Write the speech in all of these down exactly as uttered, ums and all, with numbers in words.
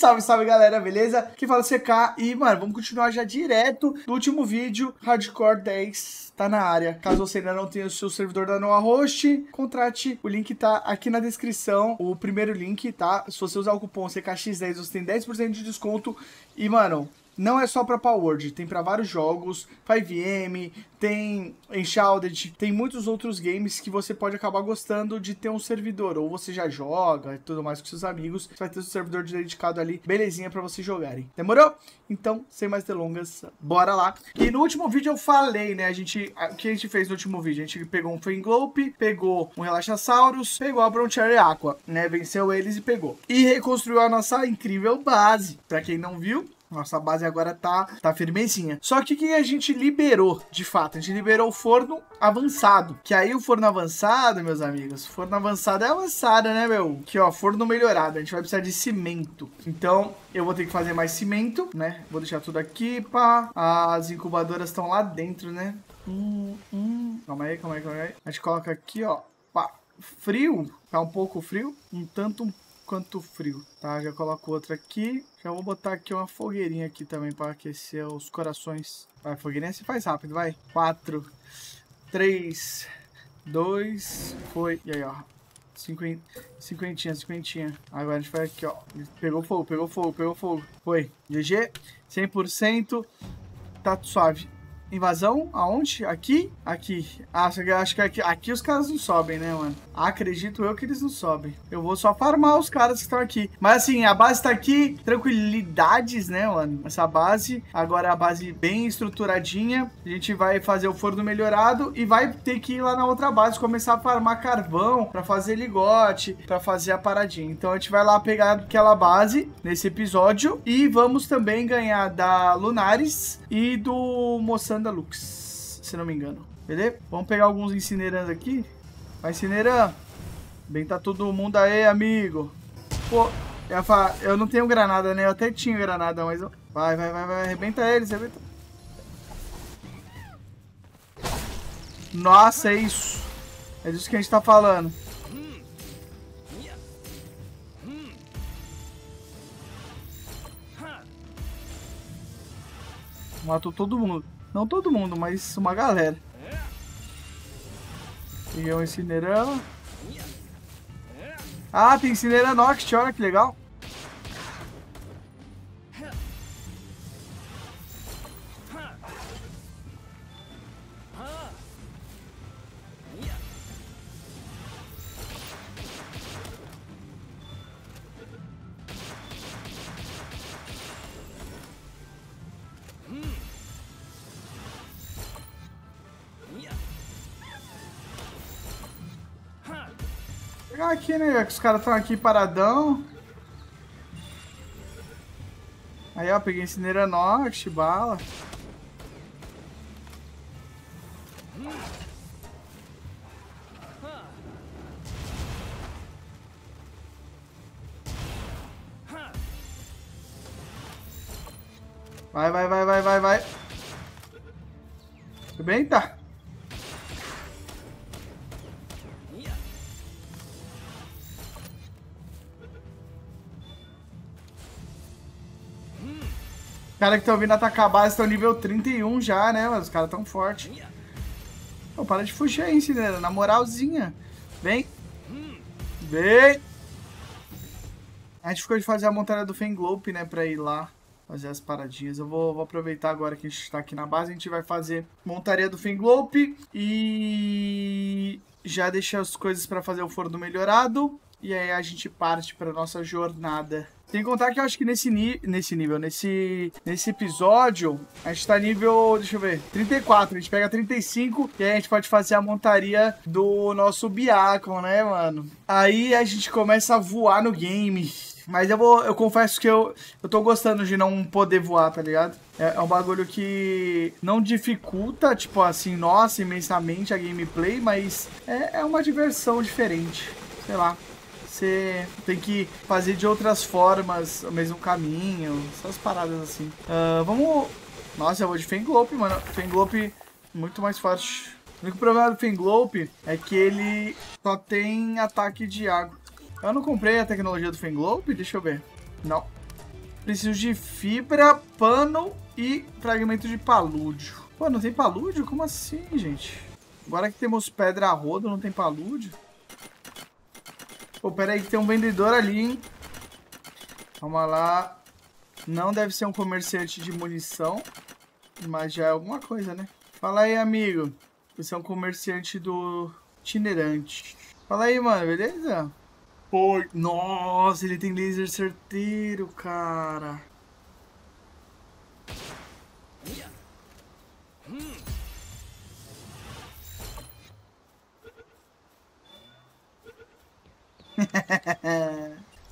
Salve, salve galera, beleza? Aqui fala C K e, mano, vamos continuar já direto do último vídeo. Hardcore dez tá na área. Caso você ainda não tenha o seu servidor da NowaHosting, contrate. O link tá aqui na descrição, o primeiro link, tá? Se você usar o cupom C K X dez, você tem dez por cento de desconto e, mano... Não é só pra Power Word, tem pra vários jogos, cinco V M, tem Enchanted, tem muitos outros games que você pode acabar gostando de ter um servidor, ou você já joga e tudo mais com seus amigos, você vai ter o servidor dedicado ali, belezinha, pra vocês jogarem. Demorou? Então, sem mais delongas, bora lá. E no último vídeo eu falei, né, a gente, o que a gente fez no último vídeo? A gente pegou um Fenglope, pegou um Relaxasaurus, pegou a Bronte Ariaqua, né, venceu eles e pegou. E reconstruiu a nossa incrível base, pra quem não viu. Nossa base agora tá, tá firmezinha. Só que o que a gente liberou, de fato? A gente liberou o forno avançado. Que aí o forno avançado, meus amigos, forno avançado é avançado, né, meu? Aqui, ó, forno melhorado. A gente vai precisar de cimento. Então, eu vou ter que fazer mais cimento, né? Vou deixar tudo aqui, pá. As incubadoras estão lá dentro, né? Hum, hum. Calma aí, calma aí, calma aí. A gente coloca aqui, ó, pá. Frio. Tá um pouco frio. Um tanto quanto frio. Tá, já coloco outra aqui. Já vou botar aqui uma fogueirinha aqui também para aquecer os corações. Vai, fogueirinha se faz rápido, vai. quatro, três, dois, foi. E aí, ó. Cinquenta, cinquentinha, cinquentinha. Agora a gente vai aqui, ó. Pegou fogo, pegou fogo, pegou fogo. Foi. G G. cem por cento. Tá suave. Invasão? Aonde? Aqui? Aqui. Ah, acho que aqui, aqui os caras não sobem, né, mano? Acredito eu que eles não sobem. Eu vou só farmar os caras que estão aqui. Mas assim, a base tá aqui. Tranquilidades, né, mano? Essa base. Agora é a base bem estruturadinha. A gente vai fazer o forno melhorado e vai ter que ir lá na outra base, começar a farmar carvão pra fazer ligote, pra fazer a paradinha. Então a gente vai lá pegar aquela base nesse episódio e vamos também ganhar da Lunares e do Moçandalux, se não me engano. Beleza? Vamos pegar alguns Incinerãs aqui. Vai, Cineiranox. Bem, tá todo mundo aí, amigo. Pô, eu, falo, eu não tenho granada, né? Eu até tinha granada, mas... Eu... Vai, vai, vai, vai. Arrebenta eles, arrebenta. Nossa, é isso. É disso que a gente tá falando. Matou todo mundo. Não todo mundo, mas uma galera. Peguei um Incinerã. Ah, tem Cineiranox, olha que legal. Aqui, né? Os caras estão aqui paradão. Aí, ó, peguei Cineiranox, bala. Vai, vai, vai, vai, vai, vai. Tudo bem, tá? Os caras que estão vindo atacar a base estão nível trinta e um já, né? Mas os caras tão fortes. Pô, para de fugir aí, Cineira. Na moralzinha. Vem. Vem. A gente ficou de fazer a montanha do Fenglope, né? Pra ir lá fazer as paradinhas. Eu vou, vou aproveitar agora que a gente tá aqui na base. A gente vai fazer montaria do Fenglope. E... já deixei as coisas pra fazer o forno melhorado. E aí a gente parte pra nossa jornada. Tem que contar que eu acho que nesse, nesse nível, nesse, nesse episódio, a gente tá nível, deixa eu ver, trinta e quatro. A gente pega trinta e cinco e aí a gente pode fazer a montaria do nosso Biacon, né, mano? Aí a gente começa a voar no game. Mas eu vou, eu confesso que eu, eu tô gostando de não poder voar, tá ligado? É, é um bagulho que não dificulta, tipo assim, nossa, imensamente a gameplay, mas é, é uma diversão diferente, sei lá. Você tem que fazer de outras formas o mesmo caminho, essas paradas assim. Uh, vamos... Nossa, eu vou de Fenglope, mano. Fenglope muito mais forte. O único problema do Fenglope é que ele só tem ataque de água. Eu não comprei a tecnologia do Fenglope, deixa eu ver. Não. Preciso de fibra, pano e fragmento de palúdio. Pô, não tem palúdio? Como assim, gente? Agora que temos pedra a rodo, não tem palúdio? Pô, pera aí que tem um vendedor ali, hein? Calma lá. Não deve ser um comerciante de munição, mas já é alguma coisa, né? Fala aí, amigo. Você é um comerciante do itinerante. Fala aí, mano, beleza? Pô, nossa, ele tem laser certeiro, cara.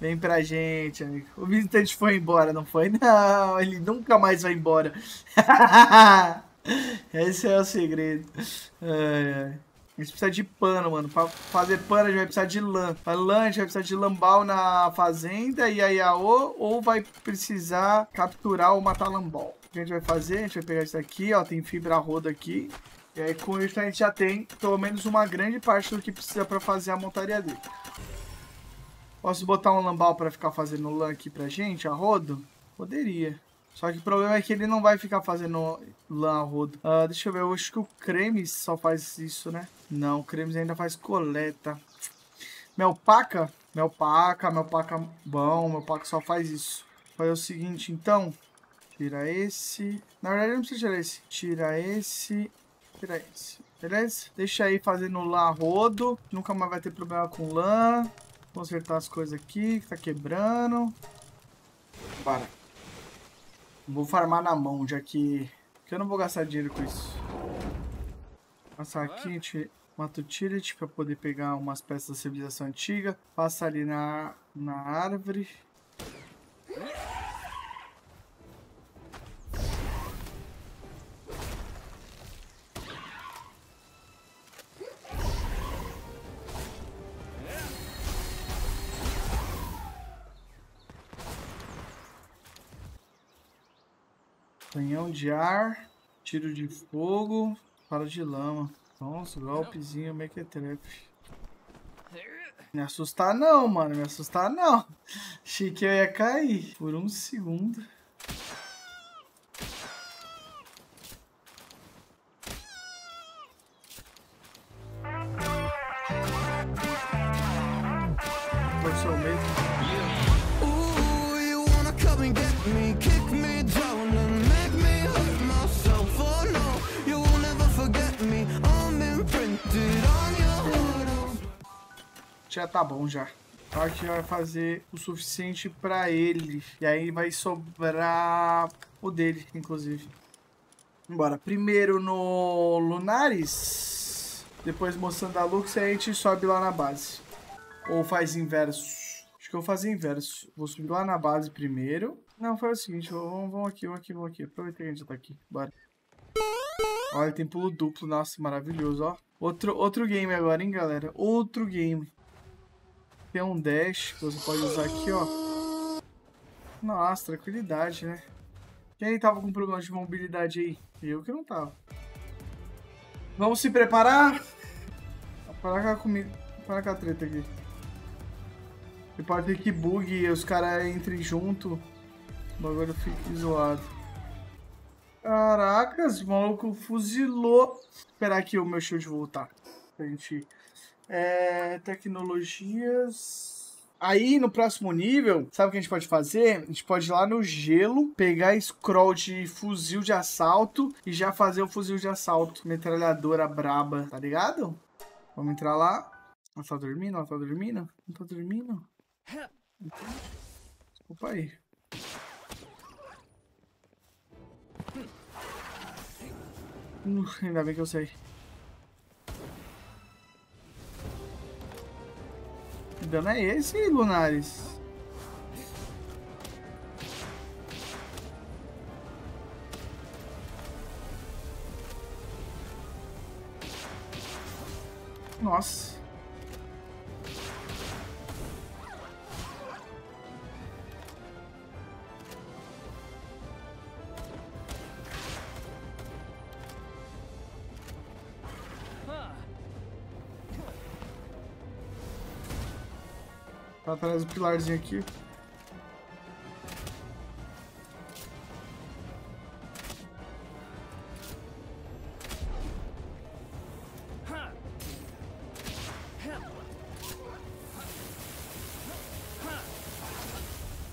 Vem pra gente, amigo. O visitante foi embora, não foi? Não, ele nunca mais vai embora. Esse é o segredo. Ai, ai. A gente precisa de pano, mano. Pra fazer pano, a gente vai precisar de lã. Pra lã, a gente vai precisar de lambau na fazenda e aí a o, ou vai precisar capturar ou matar lambau. O que a gente vai fazer? A gente vai pegar isso aqui, ó. Tem fibra roda aqui. E aí com isso a gente já tem pelo menos uma grande parte do que precisa pra fazer a montaria dele. Posso botar um lambau pra ficar fazendo lã aqui pra gente, a rodo? Poderia. Só que o problema é que ele não vai ficar fazendo lã a rodo. Uh, deixa eu ver, eu acho que o Cremes só faz isso, né? Não, o Cremes ainda faz coleta. Melpaca? Melpaca, Melpaca bom, Melpaca só faz isso. Vai fazer o seguinte, então. Tira esse. Na verdade, eu não preciso tirar esse. Tira esse. Tira esse. Beleza? Deixa aí fazendo lã a rodo. Nunca mais vai ter problema com lã. Consertar as coisas aqui, que tá quebrando. Para. Vou farmar na mão, já que... que eu não vou gastar dinheiro com isso. Passar aqui, a gente mata o Tilet pra poder pegar umas peças da civilização antiga. Passa ali na, na árvore. Canhão de ar, tiro de fogo, fala de lama. Nossa, golpezinho, mechatrap. Me assustar não, mano, me assustar não. Achei que eu ia cair por um segundo. Por seu medo. Já tá bom já. A gente vai fazer o suficiente pra ele. E aí vai sobrar o dele, inclusive. Bora. Primeiro no Lunares. Depois Moçandalux e a gente sobe lá na base. Ou faz inverso. Acho que eu vou fazer inverso. Vou subir lá na base primeiro. Não, faz o seguinte. Vamos aqui, vamos aqui, vamos aqui. Aproveitei que a gente já tá aqui. Bora. Olha, tem pulo duplo. Nossa, maravilhoso, ó. Outro, outro game agora, hein, galera. Outro game. Tem um dash que você pode usar aqui, ó. Nossa, tranquilidade, né? Quem tava com problema de mobilidade aí? Eu que não tava. Vamos se preparar? Para cá comigo. Para cá a treta aqui. E pode ter que bugue, os caras entrem junto. O bagulho fica zoado. Caracas, o maluco fuzilou. Vou esperar aqui o meu shield voltar. Pra gente... É, tecnologias. Aí no próximo nível, sabe o que a gente pode fazer? A gente pode ir lá no gelo, pegar scroll de fuzil de assalto e já fazer o fuzil de assalto. Metralhadora braba, tá ligado? Vamos entrar lá. Ela tá dormindo? Ela tá dormindo? Não tá dormindo? Desculpa aí. Uh, ainda bem que eu sei. Que dano é esse, Lunares? Nossa. Tá atrás do pilarzinho aqui.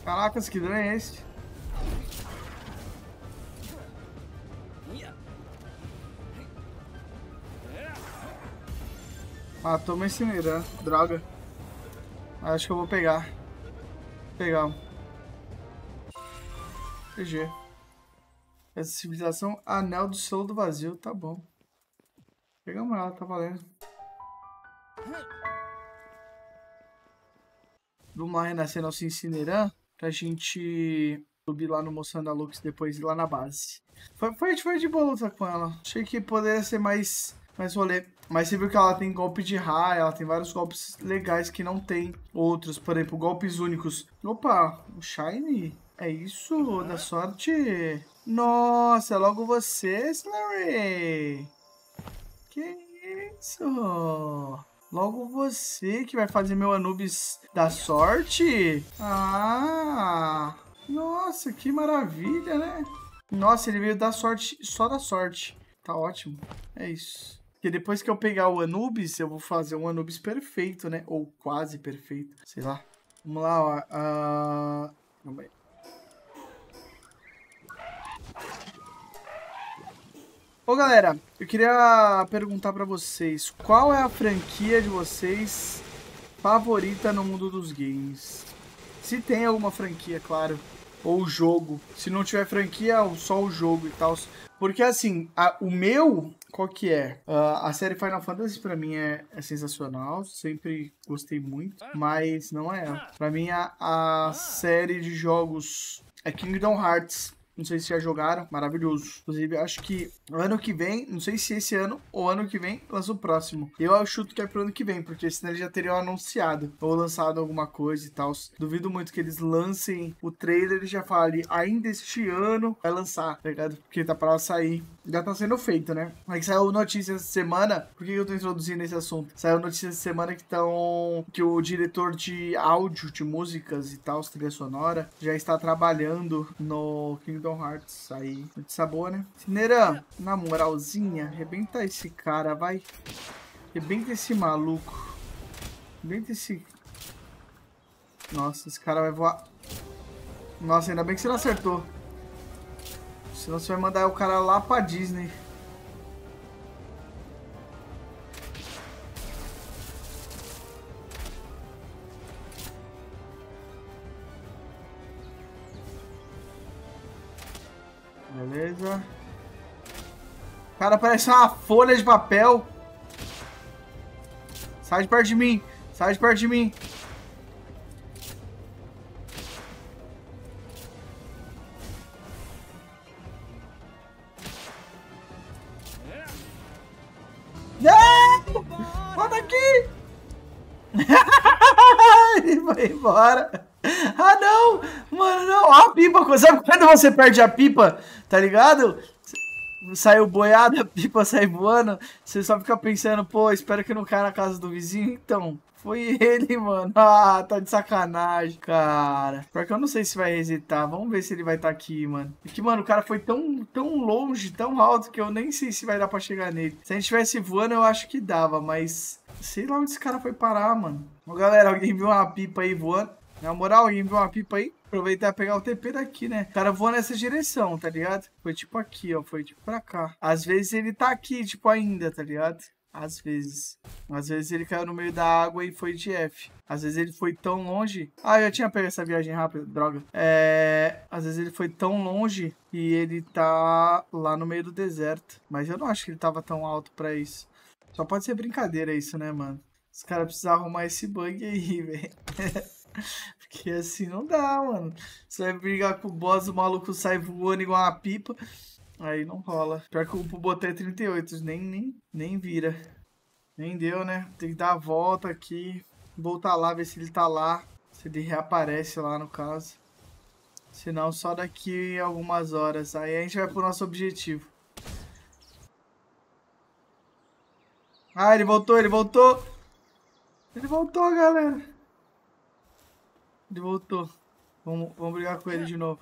Caracas, que drone é esse? Matou uma Incinerã, droga. Acho que eu vou pegar. Pegar. G G. Essa civilização, Anel do Solo do Vazio, tá bom. Pegamos ela, tá valendo. Vamos lá renascer nosso Incinerã pra gente subir lá no Moçandalux depois e ir lá na base. Foi, foi, foi de boa luta com ela. Achei que poderia ser mais... Mas vou ler. Mas você viu que ela tem golpe de raio, ela tem vários golpes legais que não tem outros. Por exemplo, golpes únicos. Opa, o Shiny. É isso, da sorte. Nossa, logo você, Slurry. Que isso? Logo você que vai fazer meu Anubis da sorte? Ah, nossa, que maravilha, né? Nossa, ele veio da sorte, só da sorte. Tá ótimo, é isso. Porque depois que eu pegar o Anubis, eu vou fazer um Anubis perfeito, né? Ou quase perfeito, sei lá. Vamos lá, ó. Uh... Calma aí. Ô, galera, eu queria perguntar pra vocês, qual é a franquia de vocês favorita no mundo dos games? Se tem alguma franquia, claro. Ou jogo. Se não tiver franquia, só o jogo e tal. Porque assim, a, o meu, qual que é? Uh, a série Final Fantasy pra mim é, é sensacional. Sempre gostei muito. Mas não é ela. Pra mim, a, a série de jogos é Kingdom Hearts. Não sei se já jogaram. Maravilhoso. Inclusive, acho que ano que vem, não sei se esse ano ou ano que vem, lança o próximo. Eu chuto que é pro ano que vem, porque senão eles já teriam anunciado ou lançado alguma coisa e tal. Duvido muito que eles lancem o trailer e já falem, ainda este ano vai lançar, tá ligado? Porque tá pra sair. Já tá sendo feito, né? Mas saiu notícia essa semana. Por que eu tô introduzindo esse assunto? Saiu notícia essa semana que estão... Que o diretor de áudio, de músicas e tal, trilha sonora, já está trabalhando no Kingdom Hearts. Aí, notícia boa, né? Cineiranox, na moralzinha, arrebenta esse cara, vai. Arrebenta esse maluco. Arrebenta esse... Nossa, esse cara vai voar. Nossa, ainda bem que você não acertou. Senão você vai mandar o cara lá pra Disney. Beleza. O cara parece uma folha de papel. Sai de perto de mim. Sai de perto de mim. Embora. Ah, não! Mano, não! Ó a pipa! Sabe quando você perde a pipa? Tá ligado? Saiu boiada, a pipa sai voando. Você só fica pensando, pô, espero que não caia na casa do vizinho. Então, foi ele, mano. Ah, tá de sacanagem, cara. Porque eu não sei se vai resetar. Vamos ver se ele vai estar tá aqui, mano. Porque, mano, o cara foi tão, tão longe, tão alto, que eu nem sei se vai dar pra chegar nele. Se a gente tivesse voando, eu acho que dava, mas... Sei lá onde esse cara foi parar, mano. Ô, galera, alguém viu uma pipa aí voando? Na moral, alguém viu uma pipa aí? Aproveitar e pegar o T P daqui, né? O cara voa nessa direção, tá ligado? Foi tipo aqui, ó. Foi tipo pra cá. Às vezes ele tá aqui, tipo, ainda, tá ligado? Às vezes. Às vezes ele caiu no meio da água e foi de F. Às vezes ele foi tão longe... Ah, eu já tinha pego essa viagem rápida, droga. É... Às vezes ele foi tão longe e ele tá lá no meio do deserto. Mas eu não acho que ele tava tão alto pra isso. Só pode ser brincadeira isso, né, mano? Os caras precisam arrumar esse bug aí, velho. Porque assim não dá, mano. Você vai brigar com o boss, o maluco sai voando igual uma pipa. Aí não rola. Pior que o botei trinta e oito, nem, nem, nem vira. Nem deu, né? Tem que dar a volta aqui. Voltar lá, ver se ele tá lá. Se ele reaparece lá, no caso. Senão só daqui algumas horas. Aí a gente vai pro nosso objetivo. Ah, ele voltou, ele voltou. Ele voltou, galera. Ele voltou. Vamos, vamos brigar com ele de novo.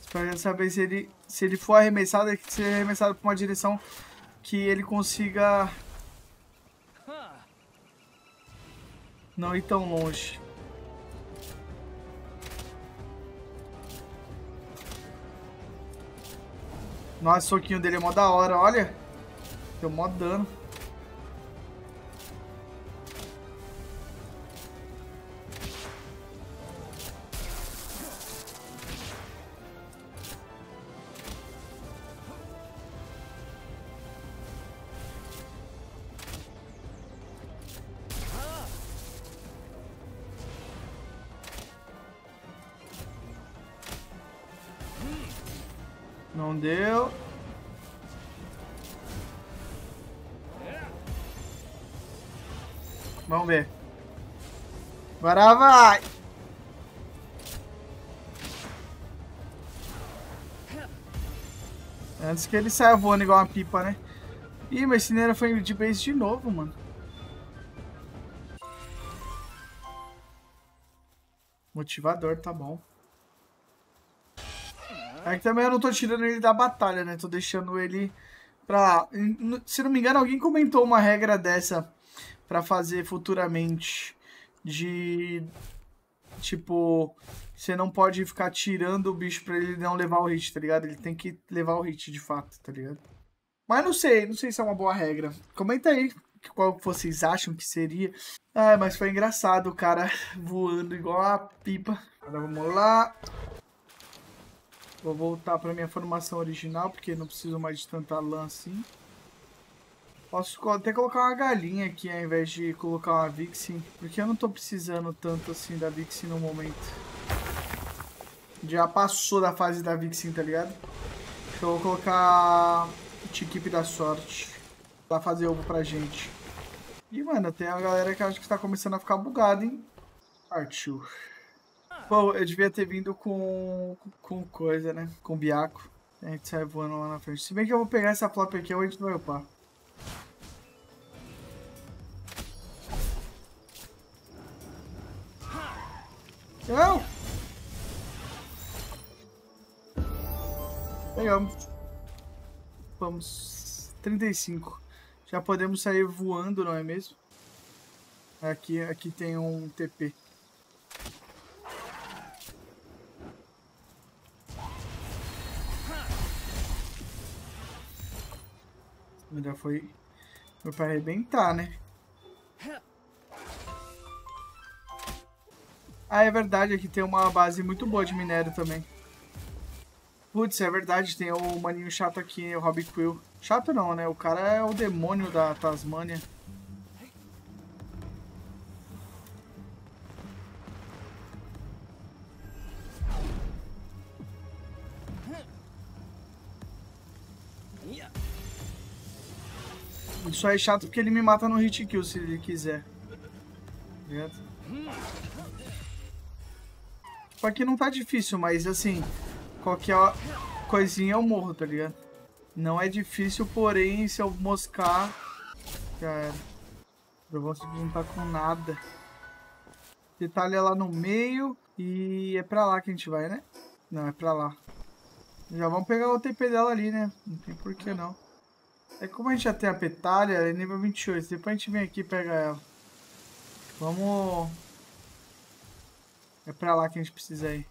Espero saber se ele, se ele for arremessado, ele tem que ser arremessado pra uma direção que ele consiga não ir tão longe. Nossa, o soquinho dele é mó da hora, olha. Deu mó dano. Não deu. Vamos ver. Agora vai. Antes que ele saia voando igual uma pipa, né? Ih, mas Cineiranox foi de base de novo, mano. Motivador, tá bom. É que também eu não tô tirando ele da batalha, né? Tô deixando ele pra... Se não me engano, alguém comentou uma regra dessa pra fazer futuramente. De... Tipo... Você não pode ficar tirando o bicho pra ele não levar o hit, tá ligado? Ele tem que levar o hit de fato, tá ligado? Mas não sei, não sei se é uma boa regra. Comenta aí qual vocês acham que seria. Ah, mas foi engraçado o cara voando igual a pipa. Agora vamos lá... Vou voltar para minha formação original, porque não preciso mais de tanta lã assim. Posso até colocar uma galinha aqui, ao invés de colocar uma Vixen. Porque eu não tô precisando tanto assim da Vixen no momento. Já passou da fase da Vixen, tá ligado? Então eu vou colocar o T-Keep da Sorte pra fazer ovo pra gente. E, mano, tem uma galera que acho que tá começando a ficar bugada, hein? Partiu. Bom, eu devia ter vindo com, com coisa, né? Com biaco. A gente sai voando lá na frente. Se bem que eu vou pegar essa flop aqui, eu entro no meu pá. Não! Pegamos. Vamos. trinta e cinco. Já podemos sair voando, não é mesmo? Aqui, aqui tem um T P. Já foi, foi pra arrebentar, né? Ah, é verdade, aqui tem uma base muito boa de minério também. Putz, é verdade, tem o maninho chato aqui, o Hobby Quill. Chato não, né? O cara é o demônio da Tasmânia. Só é chato porque ele me mata no hit kill se ele quiser. Tipo, aqui não tá difícil, mas assim, qualquer coisinha eu morro, tá ligado? Não é difícil, porém, se eu moscar, já era. Eu vou conseguir juntar com nada. Petalha lá no meio e é pra lá que a gente vai, né? Não, é pra lá. Já vamos pegar o T P dela ali, né? Não tem por que não. É como a gente já tem a Petalha, é nível vinte e oito. Depois a gente vem aqui e pega ela. Vamos... É pra lá que a gente precisa ir.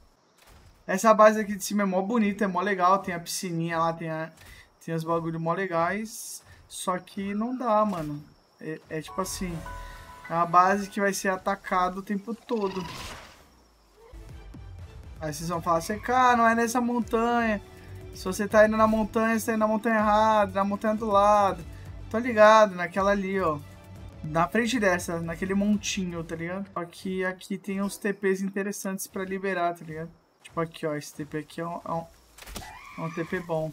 Essa base aqui de cima é mó bonita, é mó legal. Tem a piscininha lá, tem, a... tem os bagulho mó legais. Só que não dá, mano. É, é tipo assim... É uma base que vai ser atacada o tempo todo. Aí vocês vão falar assim, cara, não é nessa montanha. Se você tá indo na montanha, você tá indo na montanha errada, na montanha do lado. Tô ligado, naquela ali, ó. Na frente dessa, naquele montinho, tá ligado? Só que aqui tem uns T Ps interessantes pra liberar, tá ligado? Tipo aqui, ó. Esse T P aqui é um, é um, é um T P bom.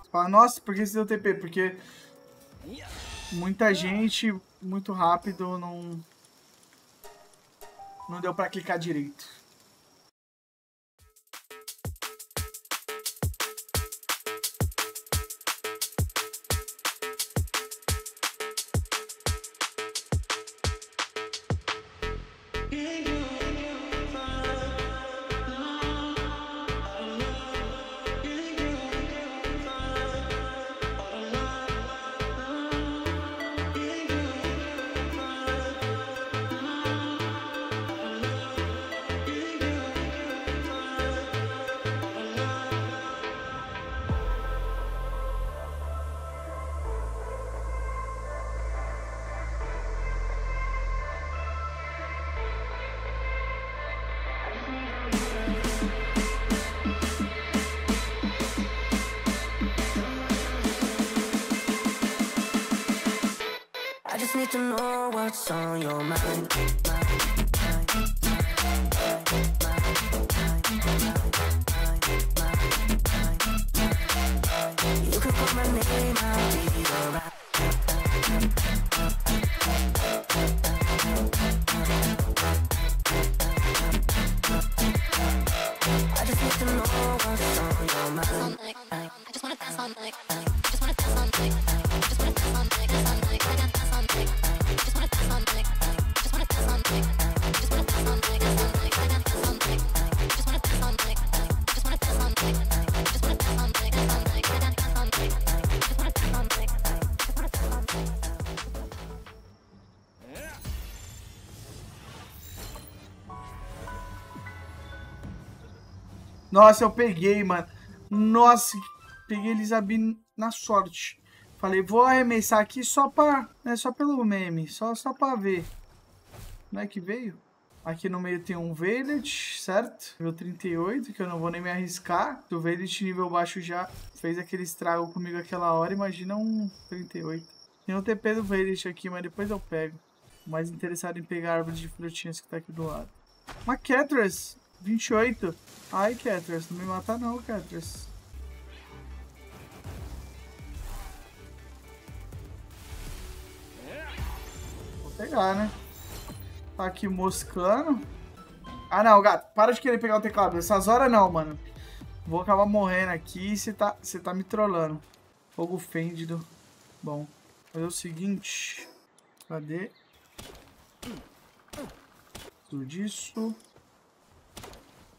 Você fala, nossa, por que você deu T P? Porque muita gente, muito rápido, não... Não deu pra clicar direito. just need to know what's on your mind. You can call my name, I'll be alright. I just need to know what's on your mind. I just wanna dance all night. Just wanna dance all night. Just wanna dance all night. Dance all night. Wanna dance all night. Just wanna dance all night. Just wanna dance all night. Just wanna dance all night. Dance all night. Wanna dance all night. Just wanna dance all night. Just wanna dance all night. Just wanna dance all night. Dance all night. Wanna dance all night. Just wanna dance all night. Just wanna dance all night. Nossa, eu peguei, mano. Nossa, peguei Elizabeth na sorte. Falei, vou arremessar aqui só pra, né, só pelo meme, só, só pra ver. Não é que veio? Aqui no meio tem um Veilit, certo? Nível trinta e oito, que eu não vou nem me arriscar. Do Veilit nível baixo já fez aquele estrago comigo aquela hora, imagina um trinta e oito. Tem um T P do Veilit aqui, mas depois eu pego. Mais interessado em pegar a árvore de frutinhas que tá aqui do lado. Uma Katress, vinte e oito. Ai, Katress, não me mata não, Katress. Vou pegar, né? Tá aqui moscando. Ah, não, gato. Para de querer pegar o teclado. Essas horas não, mano. Vou acabar morrendo aqui e você tá, você tá me trollando. Fogo fendido. Bom, fazer o seguinte. Cadê? Tudo isso.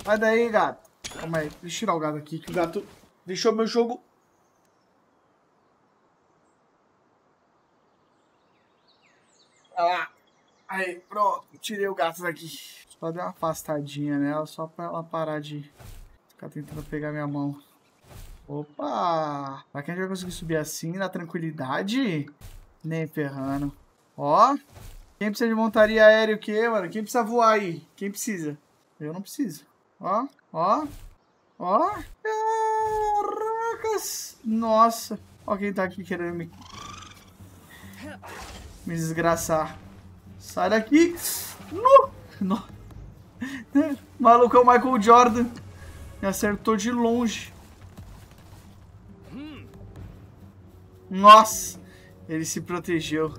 Sai daí, gato. Calma aí, deixa eu tirar o gato aqui, que o gato deixou meu jogo. Ah, aí, pronto. Tirei o gato daqui. Só dei uma afastadinha nela, só pra ela parar de ficar tentando pegar minha mão. Opa! Será que a gente vai conseguir subir assim, na tranquilidade? Nem ferrando. Ó, quem precisa de montaria aérea o quê, mano? Quem precisa voar aí? Quem precisa? Eu não preciso. Ó, ó, ó. Caracas! Nossa. Ó quem tá aqui querendo me... me desgraçar. Sai daqui. No! No. Maluco é o Michael Jordan. Me acertou de longe. Nossa. Ele se protegeu.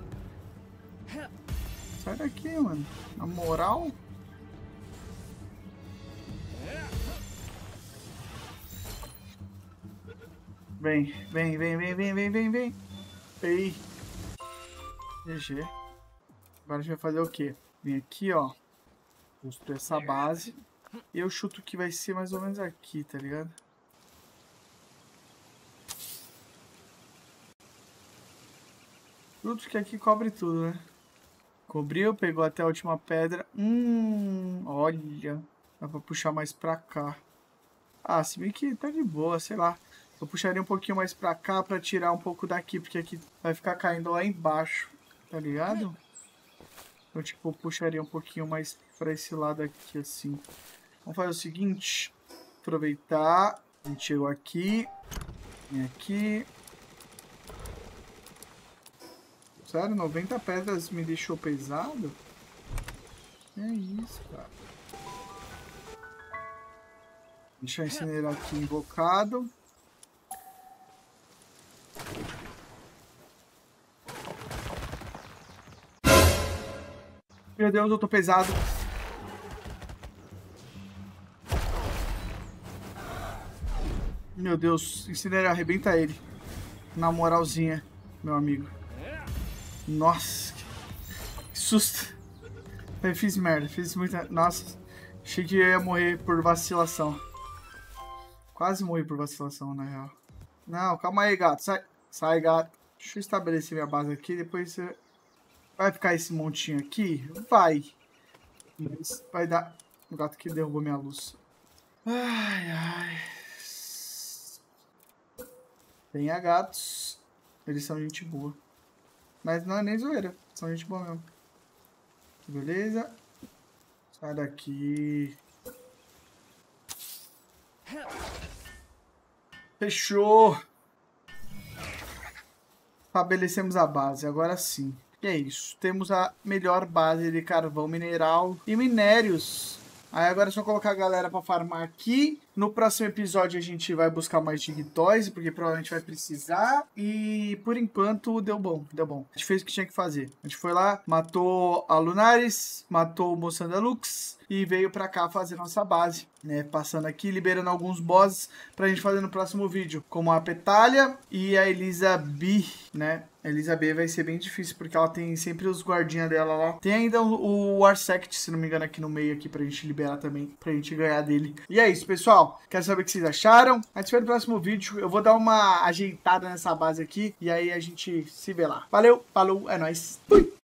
Sai daqui, mano. Na moral... Vem, vem, vem, vem, vem, vem, vem, vem. Ei. G G. Agora a gente vai fazer o quê? Vem aqui, ó. Construir essa base. Eu chuto que vai ser mais ou menos aqui, tá ligado? Tudo que aqui cobre tudo, né? Cobriu, pegou até a última pedra. Hum, olha. Dá pra puxar mais pra cá. Ah, se bem que tá de boa, sei lá. Eu puxaria um pouquinho mais pra cá pra tirar um pouco daqui, porque aqui vai ficar caindo lá embaixo, tá ligado? Então, tipo, eu puxaria um pouquinho mais pra esse lado aqui, assim. Vamos fazer o seguinte. Aproveitar. A gente chegou aqui. Vem aqui. Sério, noventa pedras me deixou pesado? Que é isso, cara. Deixa eu incinerar aqui, invocado. Meu Deus, eu tô pesado. Meu Deus, incinerar, arrebenta ele. Na moralzinha, meu amigo. Nossa, que susto. Eu fiz merda, fiz muita... Nossa, achei que eu ia morrer por vacilação. Quase morri por vacilação, na real. Não, calma aí, gato. Sai, sai, gato. Deixa eu estabelecer minha base aqui, depois você... Vai ficar esse montinho aqui? Vai. Mas vai dar... O gato que derrubou minha luz. Ai, ai. Tenha gatos. Eles são gente boa. Mas não é nem zoeira. São gente boa mesmo. Beleza. Sai daqui. Fechou. Estabelecemos a base. Agora sim. E é isso. Temos a melhor base de carvão mineral e minérios. Aí agora é só colocar a galera pra farmar aqui. No próximo episódio a gente vai buscar mais Digtoise, porque provavelmente vai precisar. E por enquanto deu bom, deu bom. A gente fez o que tinha que fazer. A gente foi lá, matou a Lunares, matou o Moçandalux e veio pra cá fazer nossa base, né? Passando aqui, liberando alguns bosses pra gente fazer no próximo vídeo. Como a Petalha e a Elizabeth, né? A Elizabeth vai ser bem difícil, porque ela tem sempre os guardinhas dela lá. Tem ainda o Arsect, se não me engano, aqui no meio aqui pra gente liberar também, pra gente ganhar dele. E é isso, pessoal. Quero saber o que vocês acharam. A gente vê no próximo vídeo. Eu vou dar uma ajeitada nessa base aqui e aí a gente se vê lá. Valeu, falou, é nóis. Fui!